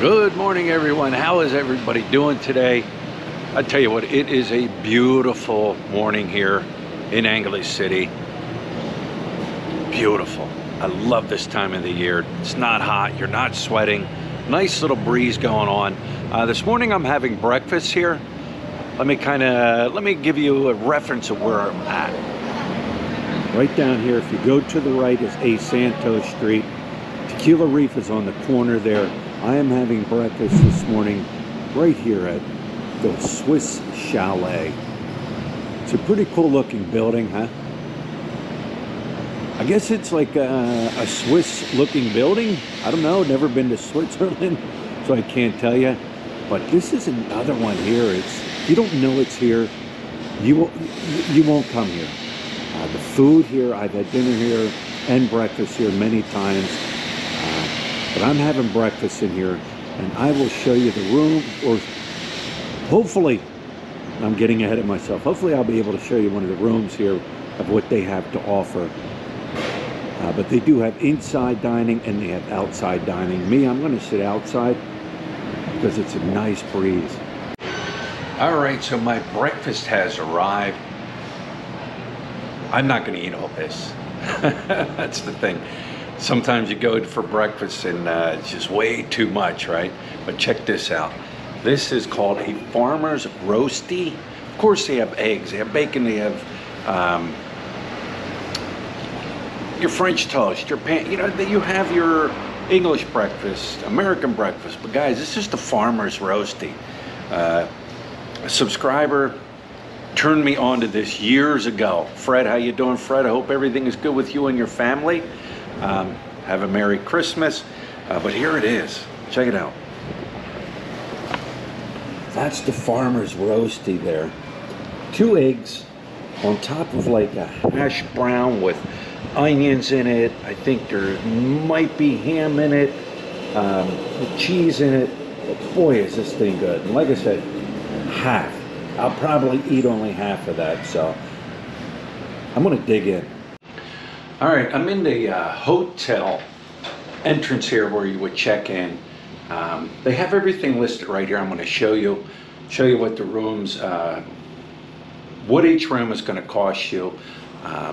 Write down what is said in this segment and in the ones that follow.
Good morning, everyone. How is everybody doing today? I tell you what, it is a beautiful morning here in Angeles City. Beautiful. I love this time of the year. It's not hot. You're not sweating. Nice little breeze going on. This morning I'm having breakfast here. Let me give you a reference of where I'm at. Right down here, if you go to the right, is A. Santos Street. Tequila Reef is on the corner there. I am having breakfast this morning right here at the Swiss Chalet. It's a pretty cool looking building, huh? I guess it's like a Swiss looking building. I don't know, never been to Switzerland, so I can't tell you. But this is another one here. It's, you don't know it's here, you won't come here. The food here, I've had dinner here and breakfast here many times. But I'm having breakfast in here, and I will show you the room, or hopefully, I'm getting ahead of myself. Hopefully I'll be able to show you one of the rooms here of what they have to offer. But they do have inside dining and they have outside dining. Me, I'm gonna sit outside because it's a nice breeze. All right, so my breakfast has arrived. I'm not gonna eat all this. That's the thing. Sometimes you go for breakfast and it's just way too much, right? But check this out. This is called a farmer's roasty. Of course they have eggs, they have bacon, they have your French toast, your pan, you know, you have your English breakfast, American breakfast. But guys, this is the farmer's roasty. A subscriber turned me on to this years ago. Fred, how you doing, Fred? I hope everything is good with you and your family. Have a Merry Christmas, but here it is. Check it out. That's the farmer's roasty there. 2 eggs on top of like a hash brown with onions in it. I think there might be ham in it, cheese in it. But boy, is this thing good. And like I said, half. I'll probably eat only half of that, so I'm gonna dig in. All right, I'm in the hotel entrance here where you would check in. They have everything listed right here. I'm going to show you what the rooms, what each room is going to cost you,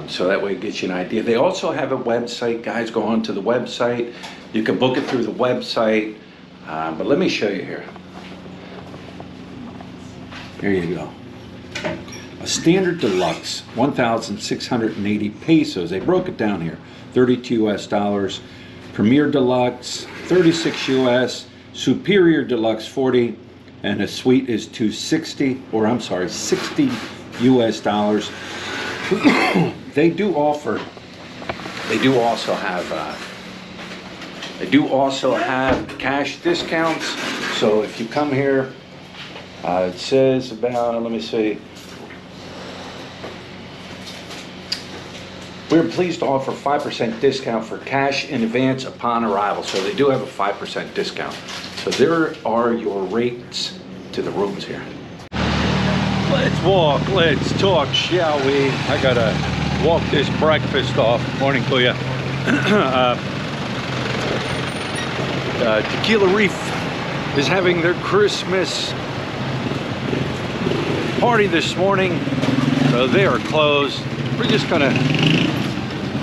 so that way it gets you an idea. They also have a website, guys. Go on to the website. You can book it through the website, but let me show you here. There you go. A standard deluxe, 1,680 pesos. They broke it down here, 32 US dollars. Premier deluxe, 36 US. Superior deluxe, 40. And a suite is 260, or I'm sorry, 60 US dollars. They do also have cash discounts. So if you come here, it says about, let me see. We're pleased to offer 5% discount for cash in advance upon arrival. So they do have a 5% discount. So there are your rates to the rooms here. Let's walk, let's talk, shall we? I gotta walk this breakfast off. Morning to you. Tequila Reef is having their Christmas party this morning. So they are closed. We're just gonna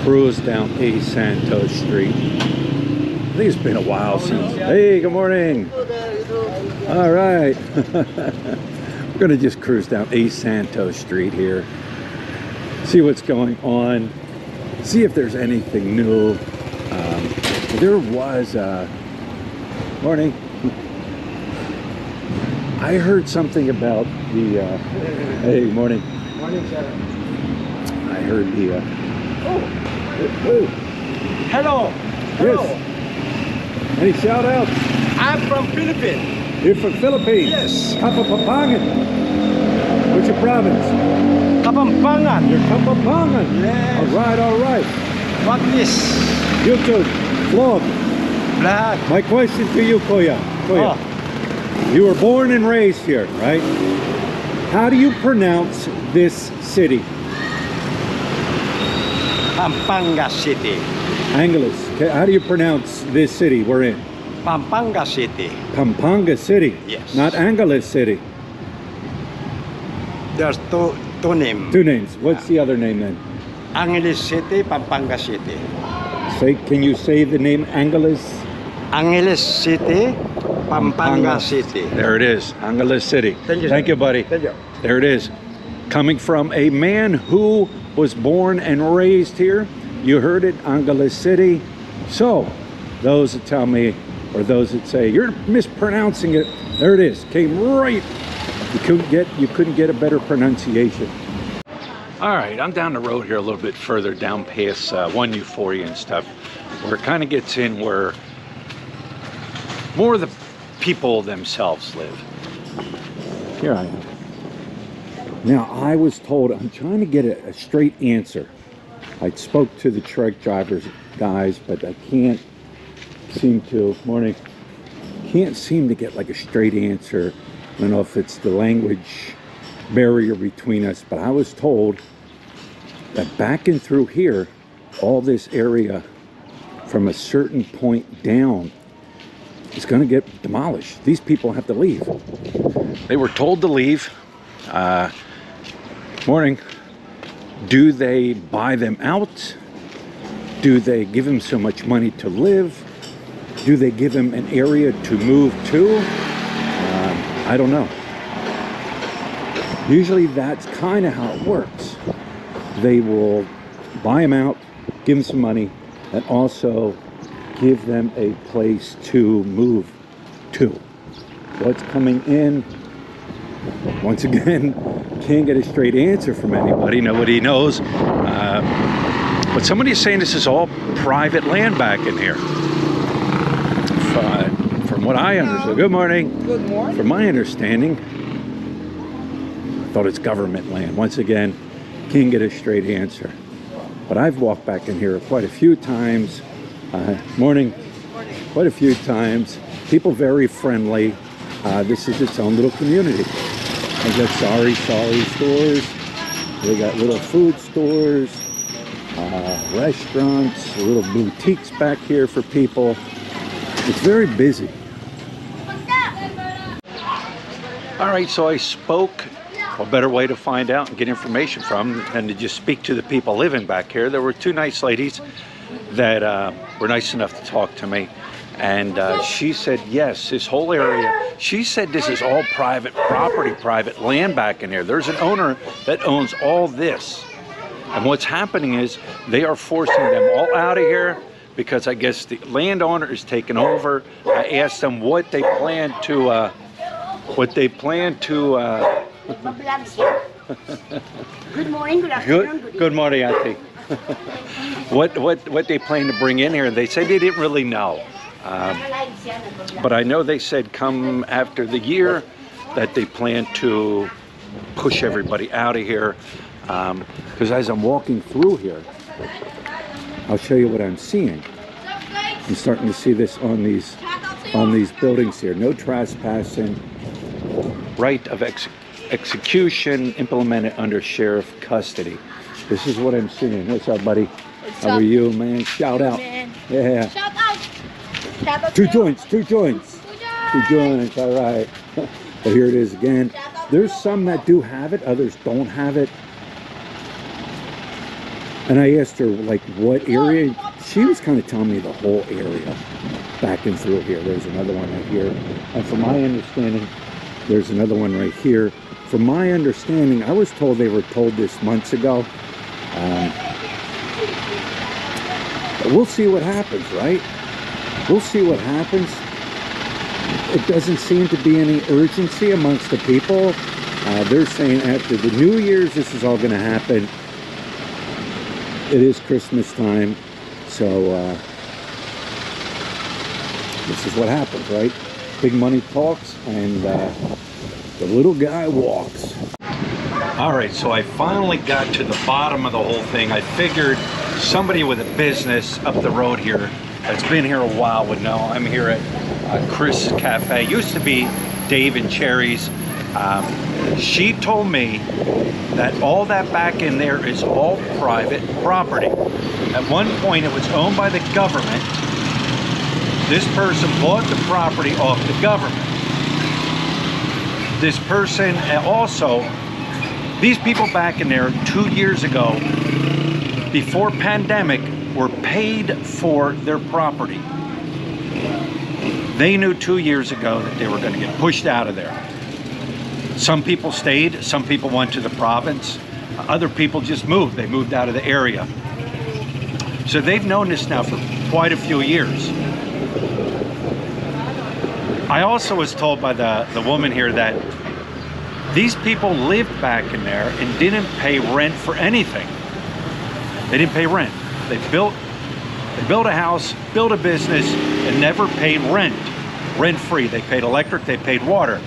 cruise down A. Santos Street. I think it's been a while since. Hey, good morning. All right. We're gonna just cruise down A. Santos Street here. See what's going on. See if there's anything new. There was a... Morning. I heard something about the... Hey, good morning. Morning, Sarah. I heard the... Oh. Hello. Hello. Yes. Any shout out? I'm from Philippines. You're from Philippines? Yes. Kapampangan. What's your province? Kapampangan. You're Kapampangan. Yes. Alright, alright. What is? YouTube vlog. Black. My question to you, Kuya. Oh. You were born and raised here, right? How do you pronounce this city? Pampanga City. Angeles. How do you pronounce this city we're in? Pampanga City. Pampanga City? Yes. Not Angeles City? There's two names. Two names. What's the other name then? Angeles City, Pampanga City. Say, can you say the name Angeles? Angeles City, Pampanga City. There it is, Angeles City. Thank you, sir. Thank you, buddy. Thank you. There it is. Coming from a man who was born and raised here. You heard it, Angeles City. So, those that tell me, or those that say, you're mispronouncing it, there it is, came right. You couldn't get a better pronunciation. All right, I'm down the road here a little bit further down past 1 Euphoria and stuff, where it kind of gets in where more of the people themselves live. Here I am. Now, I was told, I'm trying to get a straight answer. I spoke to the truck drivers guys, but I can't seem to get like a straight answer. I don't know if it's the language barrier between us, but I was told that back and through here, all this area from a certain point down is going to get demolished. These people have to leave. They were told to leave. Morning. Do they buy them out? Do they give them so much money to live? Do they give them an area to move to? I don't know. Usually that's kind of how it works. They will buy them out, give them some money, and also give them a place to move to. What's coming in? Once again, can't get a straight answer from anybody. Nobody knows. But somebody's saying this is all private land back in here. From what I understood. Good morning. Good morning. From my understanding, thought it's government land. Once again, can't get a straight answer. But I've walked back in here quite a few times. Morning. Morning. Quite a few times. People very friendly. This is its own little community. They got Sari Sari stores. They got little food stores, restaurants, little boutiques back here for people. It's very busy. All right, so I spoke. A better way to find out and get information from and to just speak to the people living back here. There were two nice ladies that were nice enough to talk to me, and she said yes, this whole area, she said this is all private property, private land back in here. There's an owner that owns all this, and what's happening is they are forcing them all out of here because I guess the landowner is taking over. I asked them what they plan to Good morning, good afternoon, good morning, Auntie. What they plan to bring in here, they said they didn't really know. But I know they said come after the year that they plan to push everybody out of here. Because as I'm walking through here, I'll show you what I'm seeing. I'm starting to see this on these buildings here. No trespassing. Right of execution implemented under sheriff custody. This is what I'm seeing. What's up, buddy? What's How up? Are you, man? Shout out. Man. Yeah. Shout out. Shout out. Two joints. All right. Well, here it is again. There's some that do have it. Others don't have it. And I asked her, like, what area? She was kind of telling me the whole area back and through here. There's another one right here. And from my understanding, there's another one right here. From my understanding, I was told they were told this months ago. But we'll see what happens, right? We'll see what happens. It doesn't seem to be any urgency amongst the people. They're saying after the New Year's, this is all going to happen. It is Christmas time. So this is what happens, right? Big money talks, and the little guy walks. All right, so I finally got to the bottom of the whole thing. I figured somebody with a business up the road here that's been here a while would know. I'm here at Chris Cafe. It used to be Dave and Cherry's. She told me that all that back in there is all private property. At one point, it was owned by the government. This person bought the property off the government. This person also, these people back in there 2 years ago, before pandemic, were paid for their property. They knew 2 years ago that they were going to get pushed out of there. Some people stayed, some people went to the province, other people just moved. They moved out of the area. So they've known this now for quite a few years. I also was told by the woman here that these people lived back in there and didn't pay rent for anything. They didn't pay rent. They built a house, built a business, and never paid rent. Rent-free. They paid electric, they paid water.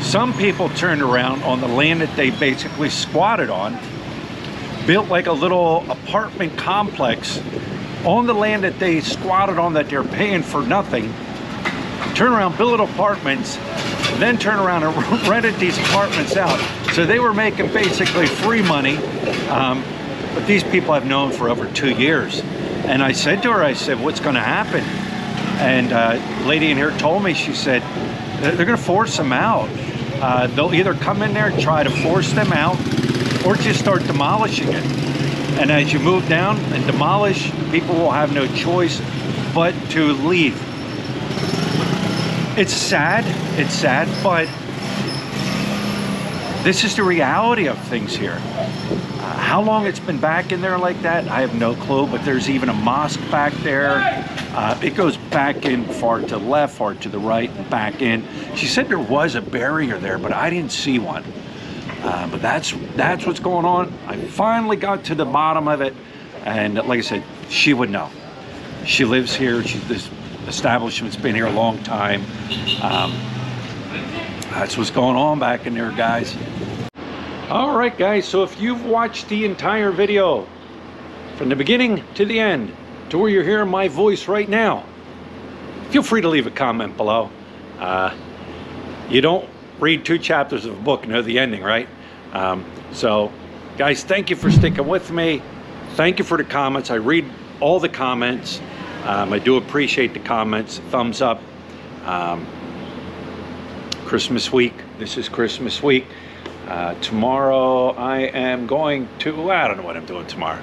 Some people turned around on the land that they basically squatted on, built like a little apartment complex on the land that they squatted on that they're paying for nothing, turn around, build apartments, then turn around and rented these apartments out. So they were making basically free money, but these people I've known for over 2 years. And I said to her, I said, what's gonna happen? And a lady in here told me, she said, they're gonna force them out. They'll either come in there and try to force them out or just start demolishing it. And as you move down and demolish, people will have no choice but to leave. It's sad, but this is the reality of things here. How long it's been back in there like that, I have no clue, but there's even a mosque back there. It goes back in far to the left, far to the right, and back in. She said there was a barrier there, but I didn't see one. But that's what's going on. I finally got to the bottom of it, and like I said, she would know. She lives here. This establishment's been here a long time. That's what's going on back in there, guys. All right, guys, so if you've watched the entire video from the beginning to the end to where you're hearing my voice right now, feel free to leave a comment below. You don't read two chapters of a book and know the ending, right? So guys, thank you for sticking with me. Thank you for the comments. I read all the comments. I do appreciate the comments. Thumbs up. Christmas week, this is Christmas week. Tomorrow I am going to, I don't know what I'm doing tomorrow.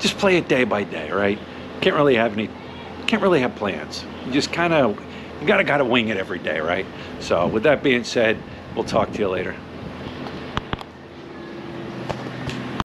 Just play it day by day, right? Can't really have plans. You just kind of, you gotta wing it every day, right? So with that being said, we'll talk to you later.